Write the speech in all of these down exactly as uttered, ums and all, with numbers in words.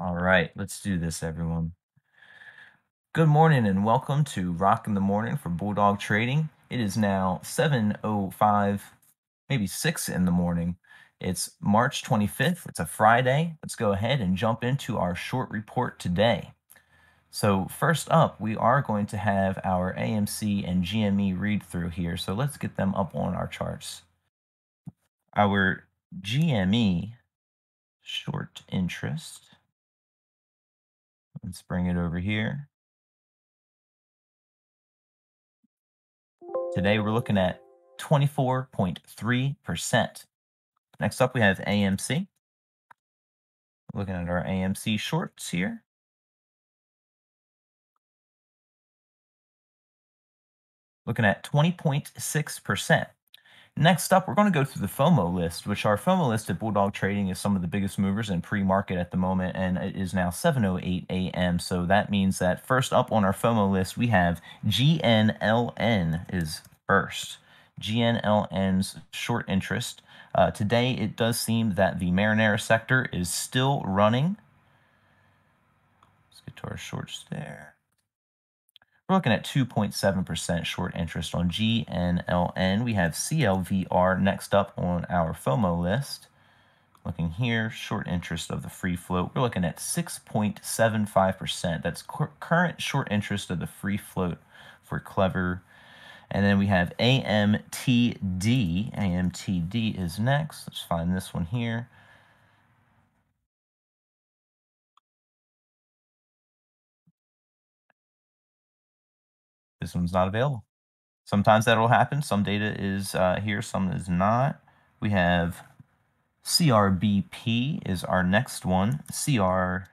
All right, let's do this, everyone. Good morning and welcome to Rock in the Morning for Bulldog Trading. It is now seven oh five, maybe six in the morning. It's March twenty-fifth. It's a Friday. Let's go ahead and jump into our short report today. So first up, we are going to have our A M C and G M E read through here. So let's get them up on our charts. Our G M E short interest. Let's bring it over here. Today we're looking at twenty-four point three percent. Next up we have A M C. Looking at our A M C shorts here. Looking at twenty point six percent. Next up, we're going to go through the FOMO list, which our FOMO list at Bulldog Trading is some of the biggest movers in pre-market at the moment, and it is now seven oh eight a m So that means that first up on our FOMO list, we have G N L N is first. G N L N's short interest. Uh, today, it does seem that the marinara sector is still running. Let's get to our shorts there. We're looking at two point seven percent short interest on G N L N. We have C L V R next up on our FOMO list. Looking here, short interest of the free float. We're looking at six point seven five percent. That's current short interest of the free float for Clever. And then we have A M T D. A M T D is next. Let's find this one here. This one's not available. Sometimes that'll happen. Some data is uh, here, some is not. We have C R B P is our next one. C R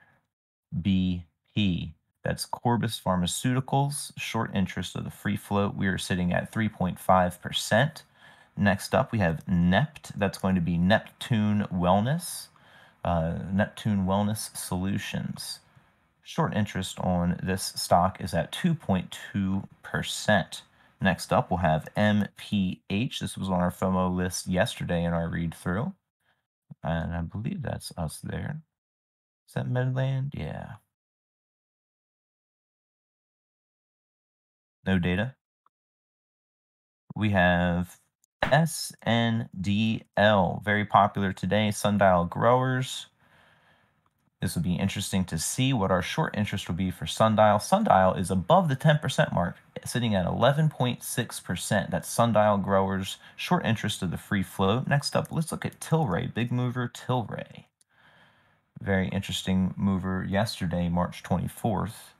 B P. That's Corbus Pharmaceuticals. Short interest of the free float. We are sitting at three point five percent. Next up, we have N E P T. That's going to be Neptune Wellness. Uh, Neptune Wellness Solutions. Short interest on this stock is at two point two percent. Next up, we'll have M P H. This was on our FOMO list yesterday in our read-through. And I believe that's us there. Is that Midland? Yeah. No data. We have S N D L. Very popular today. Sundial Growers. This will be interesting to see what our short interest will be for Sundial. Sundial is above the ten percent mark, sitting at eleven point six percent. That's Sundial Growers, short interest of the free float. Next up, let's look at Tilray, big mover Tilray. Very interesting mover yesterday, March twenty-fourth.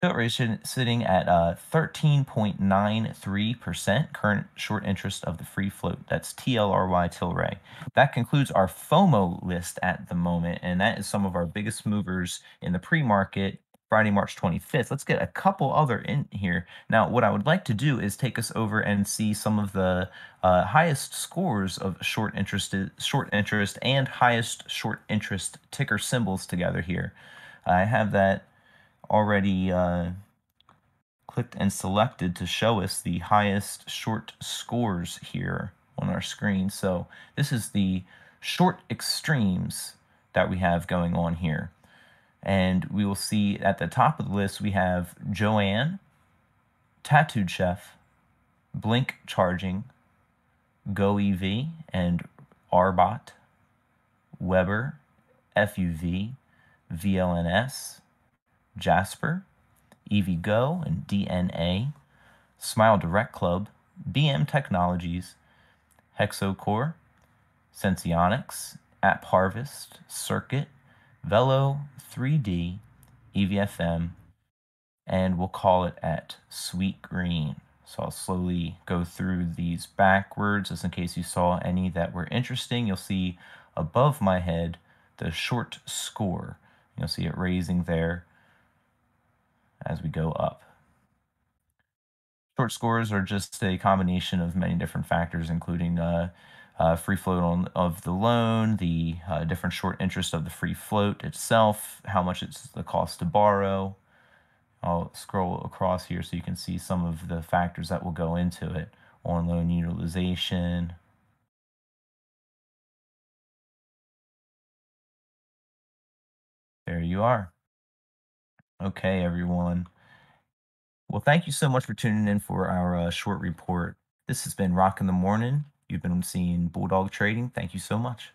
Tilray is sitting at thirteen point nine three percent, uh, current short interest of the free float. That's T L R Y Tilray. That concludes our FOMO list at the moment, and that is some of our biggest movers in the pre-market Friday, March twenty-fifth. Let's get a couple other in here. Now, what I would like to do is take us over and see some of the uh, highest scores of short interest, short interest and highest short interest ticker symbols together here. I have that already uh, clicked and selected to show us the highest short scores here on our screen. So this is the short extremes that we have going on here. And we will see at the top of the list, we have Joanne, Tattooed Chef, Blink Charging, GoEV and Rbot, Weber, F U V, V L N S, Jasper, EVGO and D N A, Smile Direct Club, B M Technologies, Hexocore, Sensionics, App Harvest, Circuit, Velo, three D, E V F M, and we'll call it at Sweet Green. So I'll slowly go through these backwards just in case you saw any that were interesting. You'll see above my head the short score. You'll see it raising there as we go up. Short scores are just a combination of many different factors, including uh, uh, free float on, of the loan, the uh, different short interest of the free float itself, how much it's the cost to borrow. I'll scroll across here so you can see some of the factors that will go into it. On loan utilization, there you are. Okay, everyone. Well, thank you so much for tuning in for our uh, short report. This has been Rock in the Morning. You've been seeing Bulldog Trading. Thank you so much.